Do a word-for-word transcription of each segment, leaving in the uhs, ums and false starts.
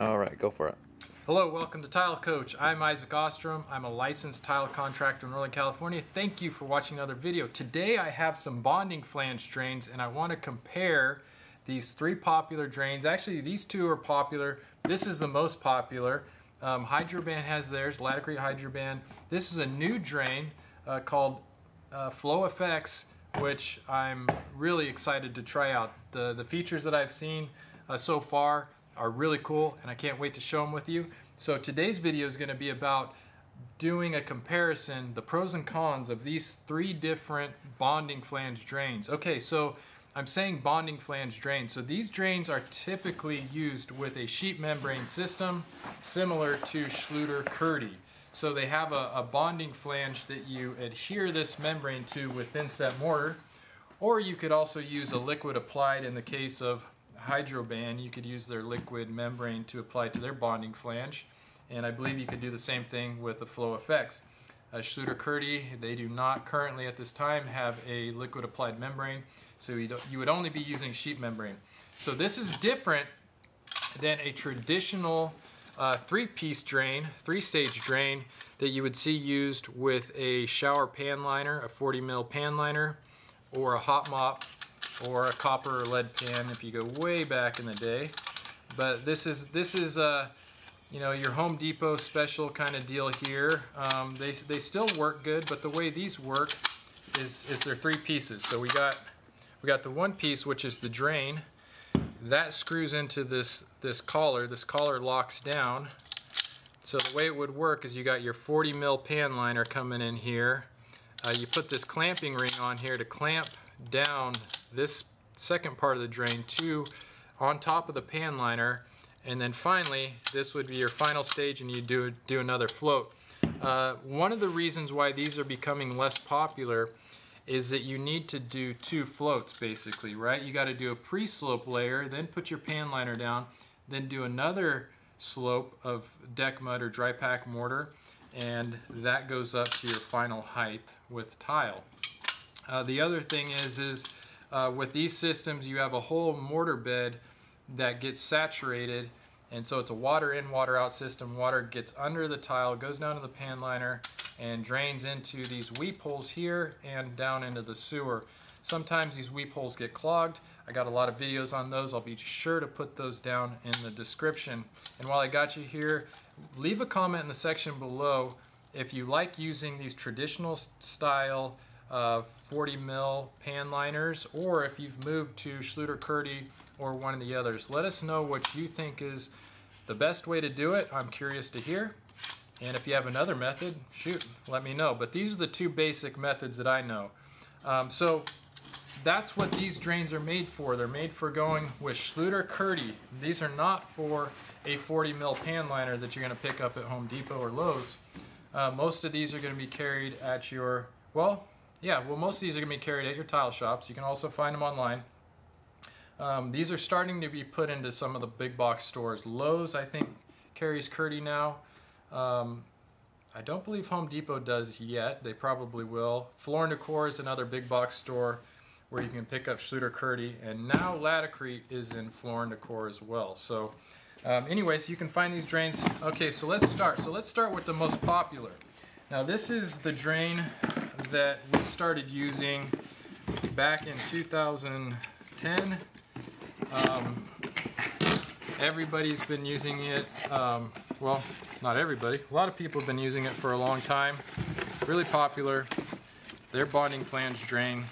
All right, go for it. Hello, welcome to Tile Coach. I'm Isaac Ostrom. I'm a licensed tile contractor in Northern California. Thank you for watching another video. Today I have some bonding flange drains and I want to compare these three popular drains. Actually, these two are popular. This is the most popular. Um, Hydro Ban has theirs, Laticrete Hydro Ban. This is a new drain uh, called uh, Flow F X, which I'm really excited to try out. The, the features that I've seen uh, so far are really cool and I can't wait to show them with you. So today's video is going to be about doing a comparison, the pros and cons of these three different bonding flange drains. Okay, so I'm saying bonding flange drains. So these drains are typically used with a sheet membrane system similar to Schluter-Kerdi. So they have a, a bonding flange that you adhere this membrane to with thin set mortar, or you could also use a liquid applied. In the case of Hydro Ban, you could use their liquid membrane to apply to their bonding flange, and I believe you could do the same thing with the Flow F X. Uh, Schluter-Kerdi, they do not currently at this time have a liquid applied membrane, so you, don't, you would only be using sheet membrane. So this is different than a traditional uh, three-piece drain, three-stage drain that you would see used with a shower pan liner, a forty mil pan liner, or a hot mop, or a copper or lead pan if you go way back in the day. But this is this is uh, you know, your Home Depot special kind of deal here. Um, they, they still work good, but the way these work is, is they're three pieces. So we got we got the one piece, which is the drain that screws into this this collar. This collar locks down. So the way it would work is you got your forty mil pan liner coming in here. Uh, you put this clamping ring on here to clamp down this second part of the drain to on top of the pan liner, and then finally this would be your final stage and you do do another float. Uh, one of the reasons why these are becoming less popular is that you need to do two floats basically, right? You got to do a pre-slope layer, then put your pan liner down, then do another slope of deck mud or dry pack mortar, and that goes up to your final height with tile. Uh, the other thing is is Uh, with these systems, you have a whole mortar bed that gets saturated, and so it's a water in, water out system. Water gets under the tile, goes down to the pan liner, and drains into these weep holes here and down into the sewer. Sometimes these weep holes get clogged. I got a lot of videos on those. I'll be sure to put those down in the description. And while I got you here, leave a comment in the section below if you like using these traditional style Uh, forty mil pan liners, or if you've moved to Schluter-Kerdi or one of the others. Let us know what you think is the best way to do it. I'm curious to hear, and if you have another method, shoot, let me know. But these are the two basic methods that I know. Um, so that's what these drains are made for. They're made for going with Schluter-Kerdi. These are not for a forty mil pan liner that you're going to pick up at Home Depot or Lowe's. Uh, most of these are going to be carried at your, well, Yeah, well most of these are going to be carried at your tile shops. You can also find them online. Um, these are starting to be put into some of the big box stores. Lowe's, I think, carries Kerdi now. Um, I don't believe Home Depot does yet. They probably will. Floor and Decor is another big box store where you can pick up Schluter-Kerdi, and now Laticrete is in Floor and Decor as well. So um, anyways, you can find these drains. Okay, so let's start. So let's start with the most popular. Now this is the drain that we started using back in two thousand ten. Um, everybody's been using it. Um, well, not everybody. A lot of people have been using it for a long time. Really popular. Their bonding flange drain.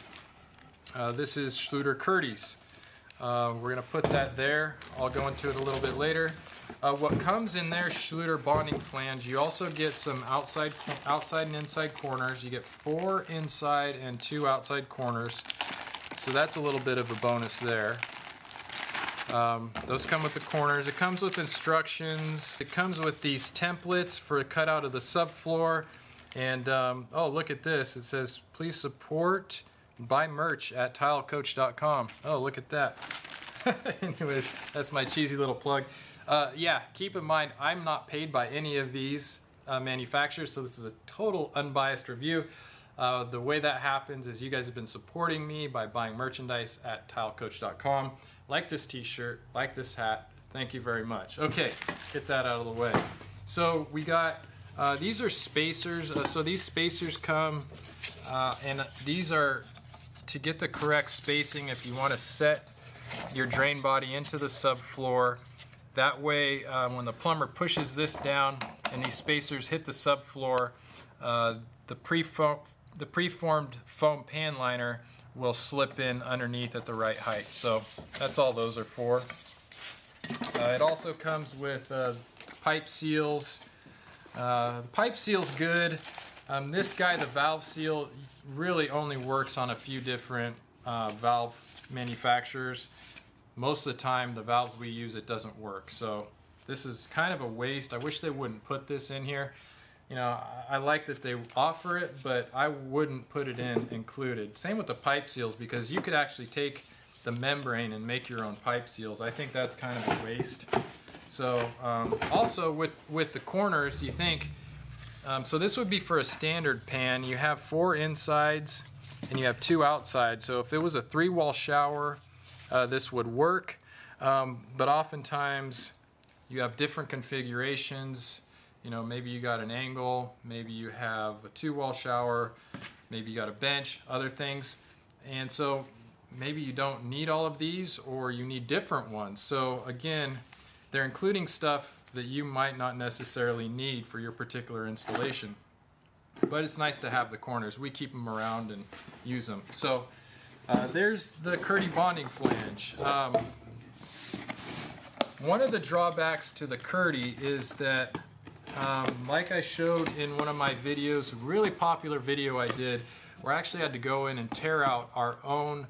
Uh, this is Schluter-Kerdi's. Uh, we're going to put that there. I'll go into it a little bit later. Uh, what comes in their Schluter bonding flange, you also get some outside outside and inside corners. You get four inside and two outside corners, so that's a little bit of a bonus there. Um, those come with the corners. It comes with instructions. It comes with these templates for the cutout of the subfloor. And um, oh, look at this. It says, please support, buy merch at tile coach dot com. Oh, look at that. Anyway, that's my cheesy little plug. Uh, yeah, keep in mind, I'm not paid by any of these uh, manufacturers, so this is a total unbiased review. Uh, the way that happens is you guys have been supporting me by buying merchandise at tile coach dot com. Like this t-shirt, like this hat. Thank you very much. Okay, get that out of the way. So we got, uh, these are spacers. Uh, so these spacers come, uh, and these are to get the correct spacing if you want to set your drain body into the subfloor. That way, um, when the plumber pushes this down and these spacers hit the subfloor, uh, the pre-foam, the preformed foam pan liner will slip in underneath at the right height. So that's all those are for. Uh, it also comes with uh, pipe seals. Uh, the pipe seal's good. Um, this guy, the valve seal, really only works on a few different uh, valve manufacturers. Most of the time, the valves we use, it doesn't work. So this is kind of a waste. I wish they wouldn't put this in here. You know, I like that they offer it, but I wouldn't put it in included. Same with the pipe seals, because you could actually take the membrane and make your own pipe seals. I think that's kind of a waste. So um, also with, with the corners, you think, um, so this would be for a standard pan. You have four insides and you have two outsides. So if it was a three wall shower, uh, this would work. Um, but oftentimes you have different configurations. You know, maybe you got an angle, maybe you have a two wall shower, maybe you got a bench, other things. And so maybe you don't need all of these, or you need different ones. So again, they're including stuff that you might not necessarily need for your particular installation. But it's nice to have the corners. We keep them around and use them. So uh, there's the Kerdi bonding flange. Um, one of the drawbacks to the Kerdi is that, um, like I showed in one of my videos, a really popular video I did, where I actually had to go in and tear out our own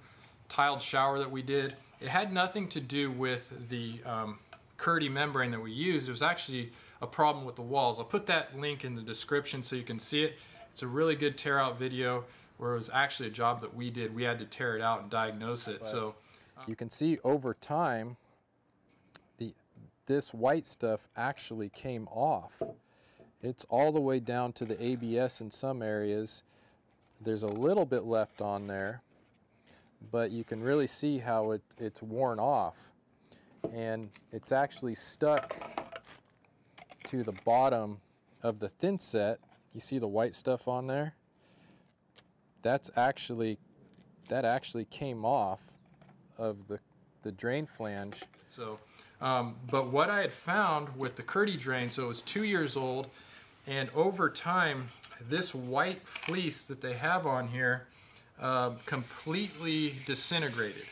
tiled shower that we did. It had nothing to do with the um, Kerdi membrane that we used. It was actually a problem with the walls. I'll put that link in the description so you can see it. It's a really good tear out video where it was actually a job that we did. We had to tear it out and diagnose it. But so um, you can see over time the this white stuff actually came off. It's all the way down to the A B S in some areas. There's a little bit left on there, but you can really see how it, it's worn off, and it's actually stuck to the bottom of the thin set. You see the white stuff on there? That's actually, that actually came off of the, the drain flange. So, um, but what I had found with the Kerdi drain, so it was two years old, and over time, this white fleece that they have on here Um, completely disintegrated.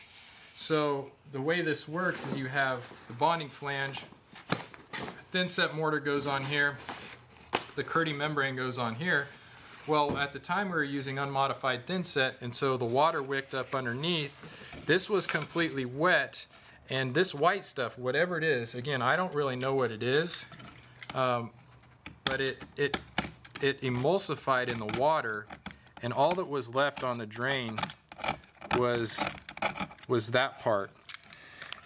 So the way this works is you have the bonding flange, thin set mortar goes on here, the Kerdi membrane goes on here. Well, at the time we were using unmodified thin set, and so the water wicked up underneath. This was completely wet, and this white stuff, whatever it is, again, I don't really know what it is, um, but it, it, it emulsified in the water. And all that was left on the drain was, was that part.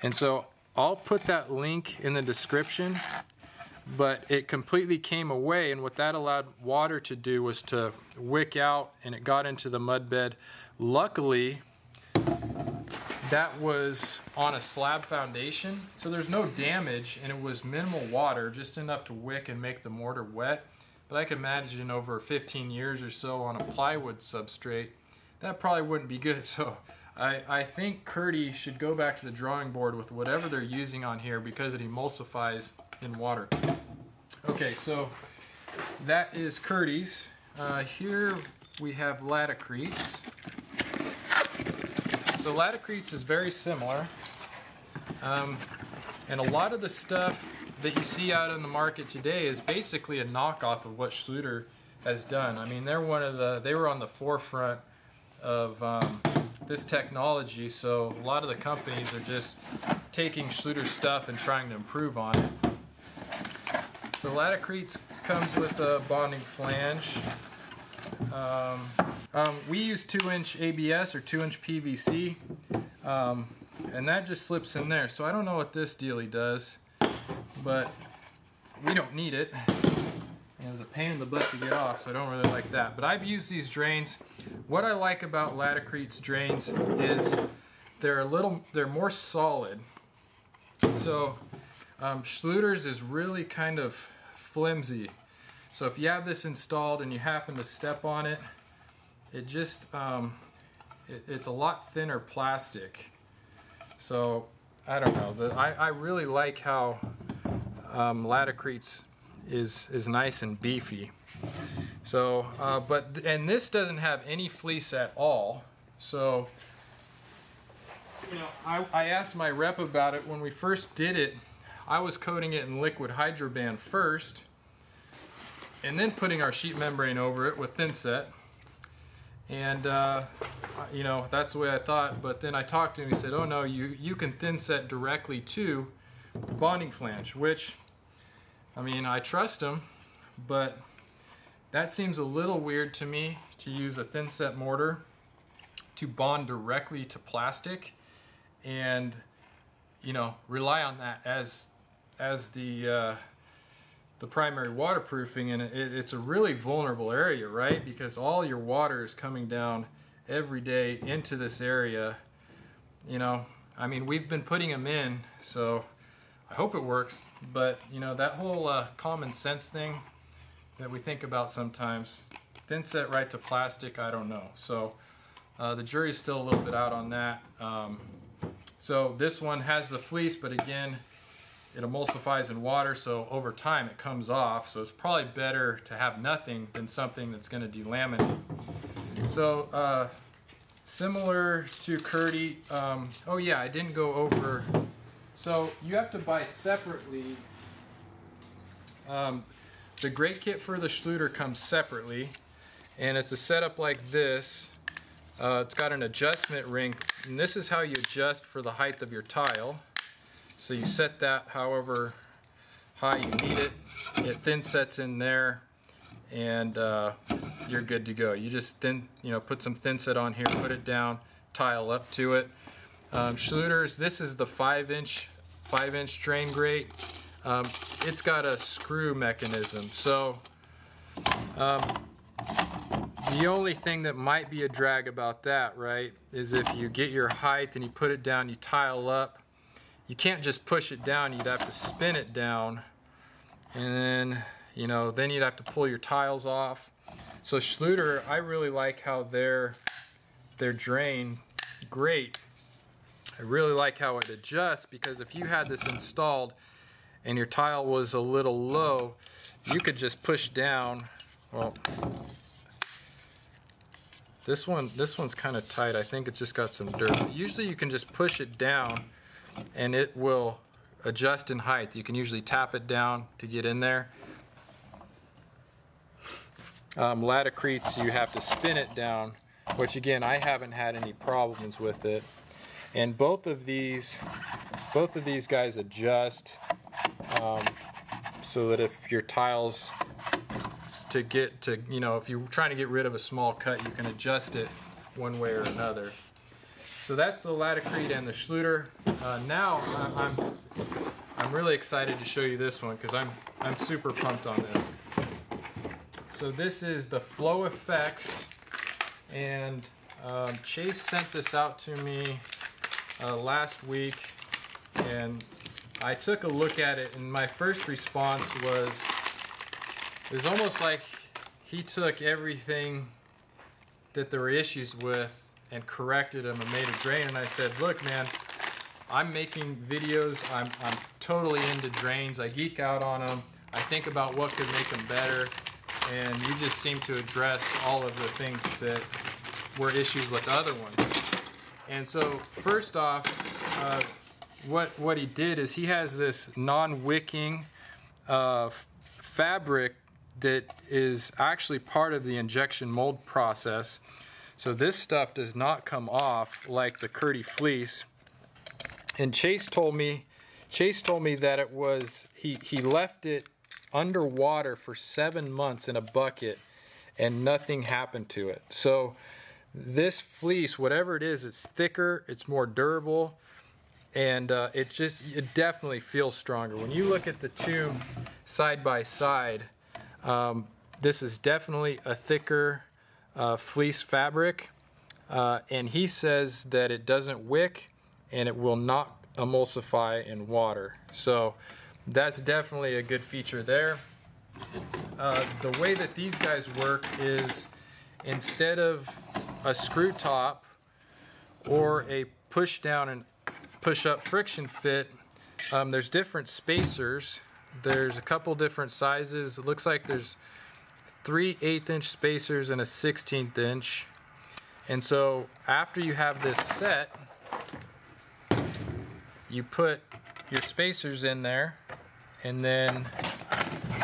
And so I'll put that link in the description, but it completely came away, and what that allowed water to do was to wick out, and it got into the mud bed. Luckily, that was on a slab foundation, so there's no damage, and it was minimal water, just enough to wick and make the mortar wet. But I can imagine over fifteen years or so on a plywood substrate, that probably wouldn't be good. So I, I think Kerdi should go back to the drawing board with whatever they're using on here, because it emulsifies in water. Okay, so that is Kerdi's. Uh, here we have Laticrete's. So Laticrete's is very similar. Um, and a lot of the stuff that you see out in the market today is basically a knockoff of what Schluter has done. I mean, they're one of the, they were on the forefront of um, this technology, so a lot of the companies are just taking Schluter's stuff and trying to improve on it. So Laticrete comes with a bonding flange. Um, um, we use two inch A B S or two inch P V C, um, and that just slips in there. So I don't know what this dealie does, but we don't need it. And it was a pain in the butt to get off, so I don't really like that. But I've used these drains. What I like about Laticrete's drains is they're a little, they're more solid. So Um, Schluter's is really kind of flimsy. So if you have this installed and you happen to step on it, it just, um, it, it's a lot thinner plastic. So I don't know, the, I, I really like how um, Laticrete's is, is nice and beefy. So, uh, but, and this doesn't have any fleece at all. So, you know, I, I asked my rep about it when we first did it. I was coating it in liquid Hydro Ban first, and then putting our sheet membrane over it with Thinset. And uh, you know, that's the way I thought. But then I talked to him. He said, "Oh no, you you can Thinset directly to the bonding flange." Which, I mean, I trust him, but that seems a little weird to me to use a Thinset mortar to bond directly to plastic, and you know, rely on that as as the uh, the primary waterproofing. And it, it's a really vulnerable area, right? Because all your water is coming down every day into this area. You know, I mean, we've been putting them in, so I hope it works. But you know, that whole uh, common sense thing that we think about sometimes, Thinset right to plastic, I don't know. So uh, the jury's still a little bit out on that. Um, so this one has the fleece, but again, it emulsifies in water, so over time it comes off. So it's probably better to have nothing than something that's going to delaminate. So uh, similar to Kerdi, um, oh yeah, I didn't go over. So you have to buy separately. Um, the grate kit for the Schluter comes separately, and it's a setup like this. Uh, it's got an adjustment ring, and this is how you adjust for the height of your tile. So you set that however high you need it. It thin sets in there, and uh, you're good to go. You just thin, you know, put some Thinset on here, put it down, tile up to it. Um, Schluter's, this is the five-inch, five-inch drain grate. Um, it's got a screw mechanism, so. Um, The only thing that might be a drag about that, right, is if you get your height and you put it down, you tile up, you can't just push it down, you'd have to spin it down, and then, you know, then you'd have to pull your tiles off. So Schluter, I really like how their, their drain grate, I really like how it adjusts, because if you had this installed and your tile was a little low, you could just push down, well, This one, this one's kind of tight. I think it's just got some dirt. Usually you can just push it down and it will adjust in height. You can usually tap it down to get in there. Um, Laticrete's, you have to spin it down, which again, I haven't had any problems with it. And both of these, both of these guys adjust um, so that if your tiles to get to, you know, if you're trying to get rid of a small cut, you can adjust it one way or another. So that's the Laticrete and the Schluter. Uh, now I'm, I'm I'm really excited to show you this one, because I'm I'm super pumped on this. So this is the Flo F X, and um, Chase sent this out to me uh, last week, and I took a look at it, and my first response was, it's almost like he took everything that there were issues with and corrected them and made a drain. And I said, look, man, I'm making videos. I'm, I'm totally into drains. I geek out on them. I think about what could make them better. And you just seem to address all of the things that were issues with the other ones. And so first off, uh, what, what he did is he has this non-wicking uh, fabric that is actually part of the injection mold process. So this stuff does not come off like the Kerdi fleece. And Chase told me, Chase told me that it was, he, he left it underwater for seven months in a bucket and nothing happened to it. So this fleece, whatever it is, it's thicker, it's more durable, and uh, it just, it definitely feels stronger. When you look at the two side by side, Um, this is definitely a thicker uh, fleece fabric, uh, and he says that it doesn't wick and it will not emulsify in water. So that's definitely a good feature there. Uh, the way that these guys work is instead of a screw top or a push down and push up friction fit, um, there's different spacers. There's a couple different sizes. It looks like there's three eighth inch spacers and a sixteenth inch. And so after you have this set, you put your spacers in there, and then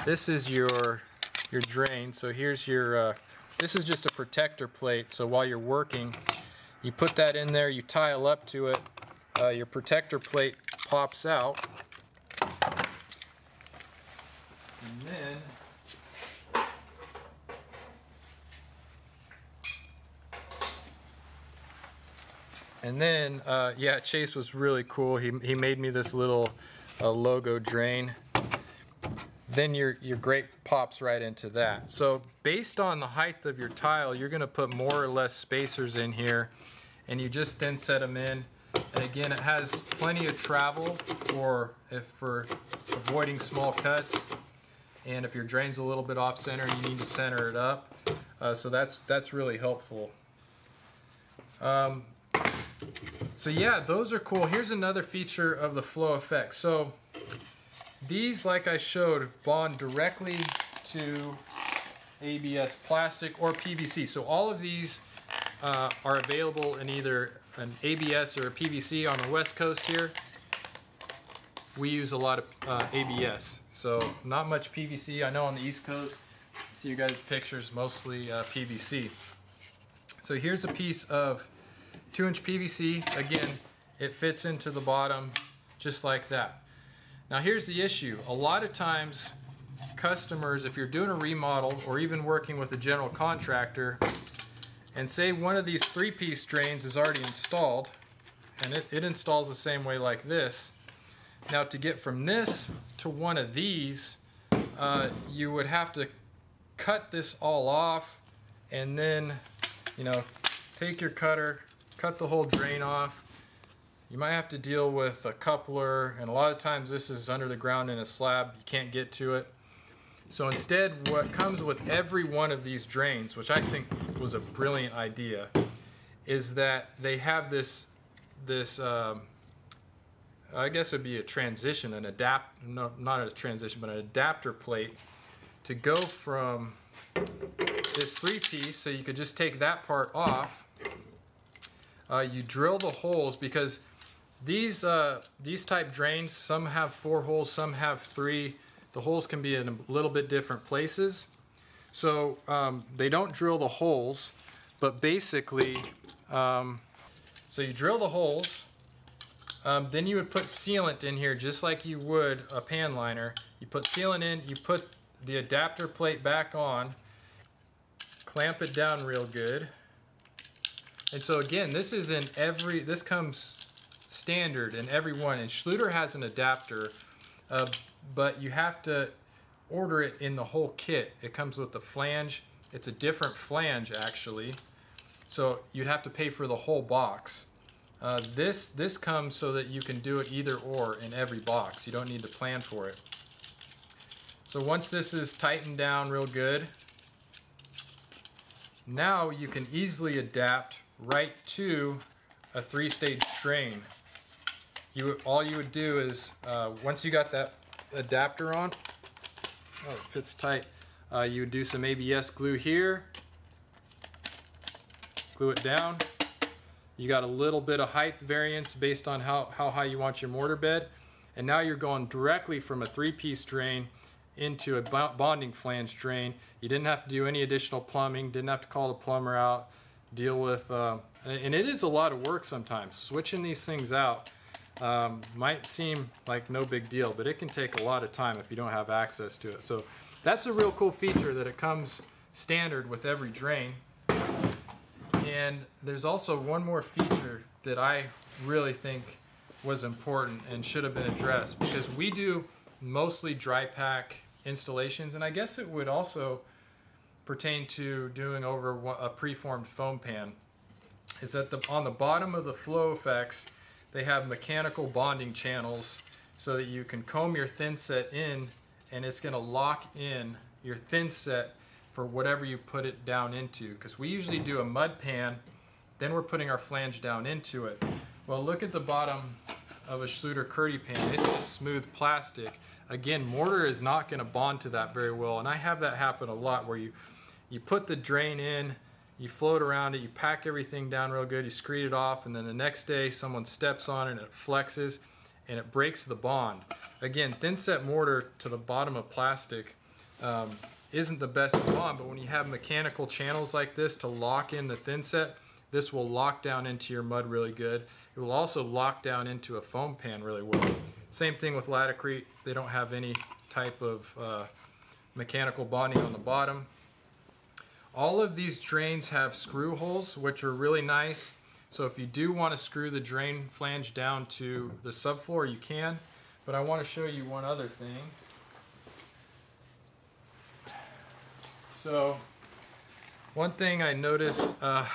this is your your drain. So here's your, uh, this is just a protector plate, so while you're working, you put that in there, you tile up to it, uh, your protector plate pops out, and then And then, uh, yeah, Chase was really cool. He, he made me this little uh, logo drain. Then your, your grate pops right into that. So based on the height of your tile, you're gonna put more or less spacers in here, and you just then set them in. And again, it has plenty of travel for, if, for avoiding small cuts. And if your drain's a little bit off center, you need to center it up. Uh, so that's, that's really helpful. Um, So yeah, those are cool. Here's another feature of the Flo-F X. So these, like I showed, bond directly to A B S plastic or P V C. So all of these uh, are available in either an A B S or a P V C. On the West Coast here, we use a lot of uh, A B S. So not much P V C. I know on the East Coast, I see you guys' pictures, mostly uh, P V C. So here's a piece of two inch P V C. Again, it fits into the bottom just like that. Now here's the issue. A lot of times customers, if you're doing a remodel or even working with a general contractor, and say one of these three-piece drains is already installed, and it, it installs the same way like this. Now to get from this to one of these, uh, you would have to cut this all off, and then, you know, take your cutter, cut the whole drain off. You might have to deal with a coupler, and a lot of times this is under the ground in a slab. You can't get to it. So instead, what comes with every one of these drains, which I think was a brilliant idea, is that they have this, this um, I guess it would be a transition, an adapt, no, not a transition, but an adapter plate to go from this three-piece, so you could just take that part off. Uh, you drill the holes, because these uh, these type drains, some have four holes, some have three. The holes can be in a little bit different places. So um, they don't drill the holes, but basically, um, so you drill the holes, um, then you would put sealant in here just like you would a pan liner. You put sealant in, you put the adapter plate back on, clamp it down real good. And so again, this is in every, this comes standard in every one. And Schluter has an adapter, uh, but you have to order it in the whole kit. It comes with the flange. It's a different flange, actually. So you'd have to pay for the whole box. Uh, this, this comes so that you can do it either or in every box. You don't need to plan for it. So once this is tightened down real good, now you can easily adapt right to a three-stage drain. You, all you would do is, uh, once you got that adapter on, oh, it fits tight, uh, you would do some A B S glue here, glue it down. You got a little bit of height variance based on how, how high you want your mortar bed, and now you're going directly from a three-piece drain into a bonding flange drain. You didn't have to do any additional plumbing, didn't have to call the plumber out, deal with, uh, and it is a lot of work sometimes. Switching these things out um, might seem like no big deal, but it can take a lot of time if you don't have access to it. So that's a real cool feature, that it comes standard with every drain. And there's also one more feature that I really think was important and should have been addressed, because we do mostly dry pack installations, and I guess it would also pertain to doing over a preformed foam pan, is that the, on the bottom of the Flo-F X, they have mechanical bonding channels so that you can comb your thin set in and it's gonna lock in your thin set for whatever you put it down into. Because we usually do a mud pan, then we're putting our flange down into it. Well, look at the bottom of a Schluter-Kerdi pan, it's just smooth plastic. Again, mortar is not gonna bond to that very well, and I have that happen a lot where you, you put the drain in, you float around it, you pack everything down real good, you screed it off, and then the next day someone steps on it and it flexes and it breaks the bond. Again, thin set mortar to the bottom of plastic um, isn't the best bond, but when you have mechanical channels like this to lock in the thin set, this will lock down into your mud really good. It will also lock down into a foam pan really well. Same thing with Laticrete. They don't have any type of uh, mechanical bonding on the bottom. All of these drains have screw holes, which are really nice. So if you do want to screw the drain flange down to the subfloor, you can. But I want to show you one other thing. So one thing I noticed, uh,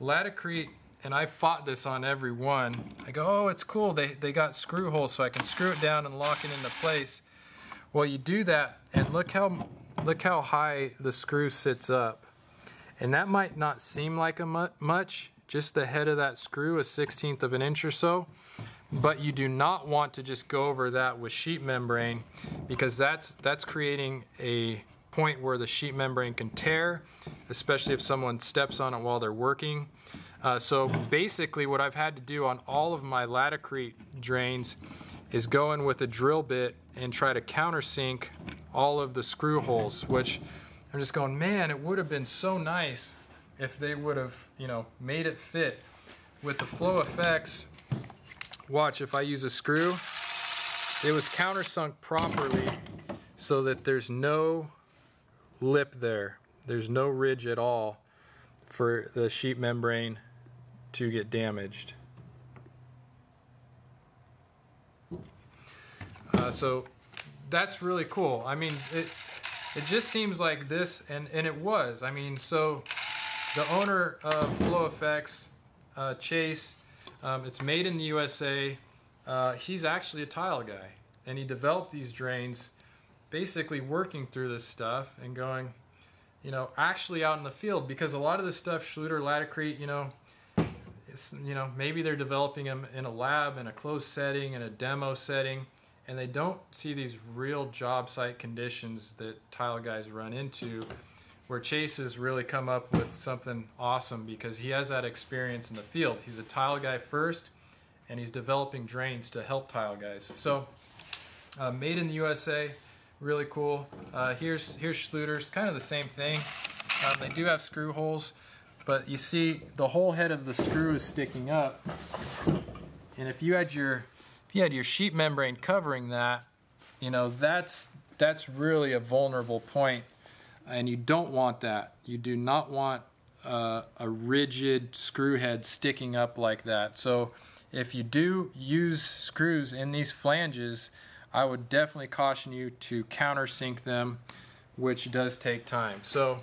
Laticrete, and I fought this on every one. I go, oh, it's cool, they, they got screw holes so I can screw it down and lock it into place. Well, you do that and look how, look how high the screw sits up. And that might not seem like a mu much, just the head of that screw, a sixteenth of an inch or so, but you do not want to just go over that with sheet membrane, because that's, that's creating a point where the sheet membrane can tear, especially if someone steps on it while they're working. Uh, so basically what I've had to do on all of my Laticrete drains is go in with a drill bit and try to countersink all of the screw holes, which I'm just going, man, it would have been so nice if they would have, you know, made it fit. With the Flo-F X, watch, if I use a screw, it was countersunk properly so that there's no lip there. There's no ridge at all for the sheet membrane to get damaged. Uh, so that's really cool. I mean, it it just seems like this, and, and it was. I mean, so the owner of Flo-F X, uh, Chase, um, it's made in the U S A. Uh, he's actually a tile guy, and he developed these drains basically working through this stuff and going, you know, actually out in the field, because a lot of this stuff, Schluter, Laticrete, you know, it's, you know, maybe they're developing them in a lab, in a closed setting, in a demo setting, and they don't see these real job site conditions that tile guys run into, where Chase has really come up with something awesome because he has that experience in the field. He's a tile guy first, and he's developing drains to help tile guys. So, uh, made in the U S A. Really cool. Uh, here's here's Schluter's, kind of the same thing. Um, they do have screw holes, but you see the whole head of the screw is sticking up. And if you had your if you had your sheet membrane covering that, you know, that's that's really a vulnerable point, and you don't want that. You do not want uh, a rigid screw head sticking up like that. So if you do use screws in these flanges, I would definitely caution you to countersink them, which does take time. So,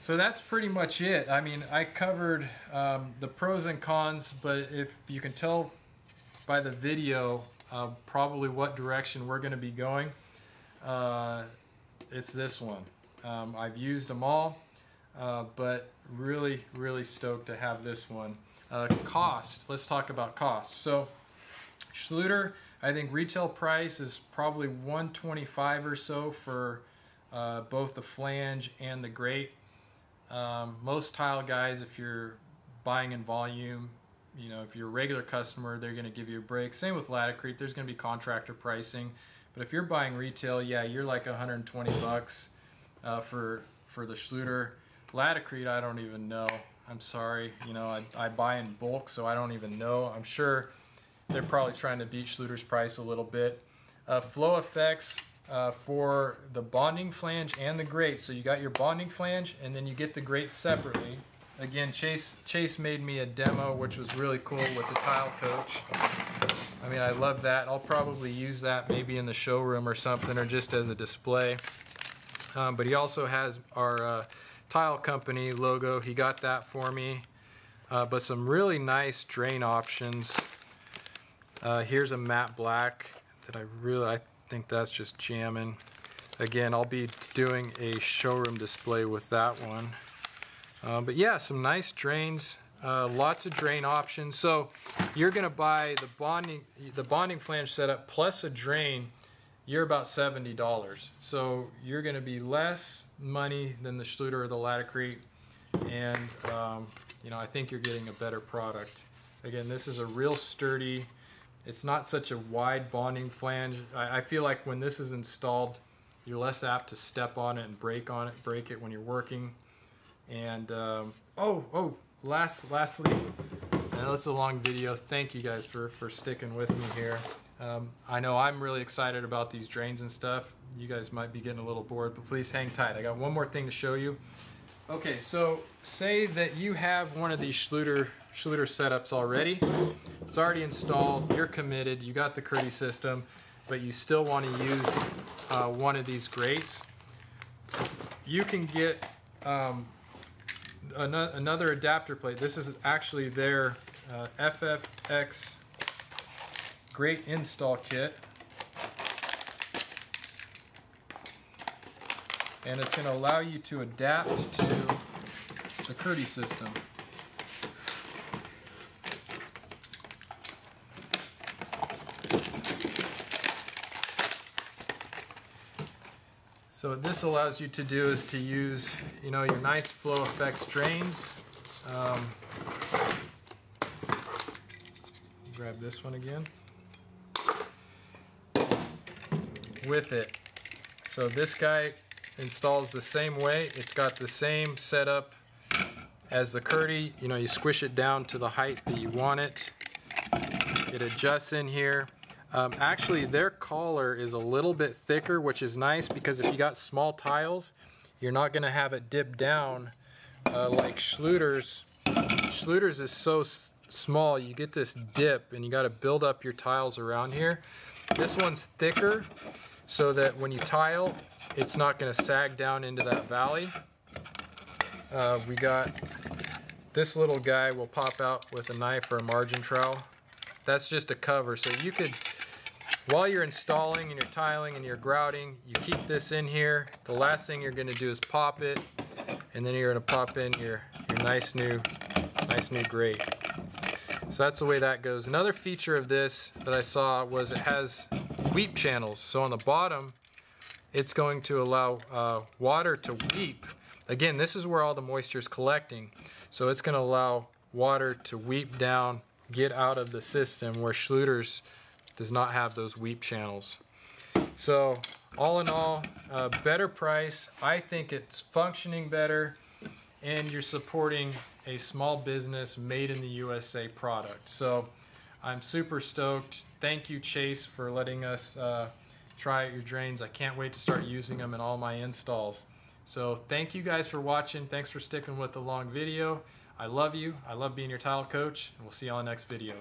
so that's pretty much it. I mean, I covered um, the pros and cons, but if you can tell by the video, uh, probably what direction we're gonna be going, uh, it's this one. Um, I've used them all, uh, but really, really stoked to have this one. Uh, cost, let's talk about cost. So, Schluter, I think retail price is probably one twenty-five or so for uh, both the flange and the grate. Um, most tile guys, if you're buying in volume, you know, if you're a regular customer, they're going to give you a break. Same with Laticrete, there's going to be contractor pricing. But if you're buying retail, yeah, you're like one hundred twenty bucks uh, for for the Schluter. Laticrete, I don't even know. I'm sorry, you know, I, I buy in bulk, so I don't even know. I'm sure they're probably trying to beat Schluter's price a little bit. Uh, Flo-F X uh, for the bonding flange and the grate. So you got your bonding flange, and then you get the grate separately. Again, Chase Chase made me a demo, which was really cool, with the Tile Coach. I mean, I love that. I'll probably use that maybe in the showroom or something, or just as a display. Um, but he also has our uh, Tile Company logo. He got that for me. Uh, but some really nice drain options. Uh, here's a matte black that I really, I think that's just jamming. Again, I'll be doing a showroom display with that one. Uh, but yeah, some nice drains, uh, lots of drain options. So you're gonna buy the bonding, the bonding flange setup plus a drain, you're about seventy dollars. So you're gonna be less money than the Schluter or the Laticrete. And um, you know, I think you're getting a better product. Again, this is a real sturdy, it's not such a wide bonding flange. I, I feel like when this is installed, you're less apt to step on it and break on it, break it when you're working. And um, oh, oh, last, lastly, and that's a long video. Thank you guys for for sticking with me here. Um, I know I'm really excited about these drains and stuff. You guys might be getting a little bored, but please hang tight. I got one more thing to show you. Okay, so say that you have one of these Schluter Schluter setups already. It's already installed. You're committed. You got the Kerdi system, but you still want to use Uh, one of these grates. You can get um, an another adapter plate. This is actually their uh, F F X grate install kit, and it's going to allow you to adapt to the Kerdi system. So what this allows you to do is to use, you know, your nice Flo-F X drains. Um, grab this one again. With it. So this guy installs the same way. It's got the same setup as the Kerdi. You know, you squish it down to the height that you want it. It adjusts in here. Um, actually, their collar is a little bit thicker, which is nice because if you got small tiles, you're not going to have it dip down uh, like Schluter's. Schluter's is so s small, you get this dip and you got to build up your tiles around here. This one's thicker so that when you tile, it's not going to sag down into that valley. Uh, we got this little guy will pop out with a knife or a margin trowel. That's just a cover, so you could, while you're installing and you're tiling and you're grouting, you keep this in here. The last thing you're going to do is pop it, and then you're going to pop in your, your nice new nice new grate. So that's the way that goes. Another feature of this that I saw was it has weep channels. So on the bottom, it's going to allow uh, water to weep. Again, this is where all the moisture is collecting. So it's going to allow water to weep down, get out of the system, where Schluter's does not have those weep channels. So all in all, uh, better price. I think it's functioning better, and you're supporting a small business made in the U S A product. So I'm super stoked. Thank you, Chase, for letting us uh, try out your drains. I can't wait to start using them in all my installs. So thank you guys for watching. Thanks for sticking with the long video. I love you. I love being your tile coach, and we'll see you on the next video.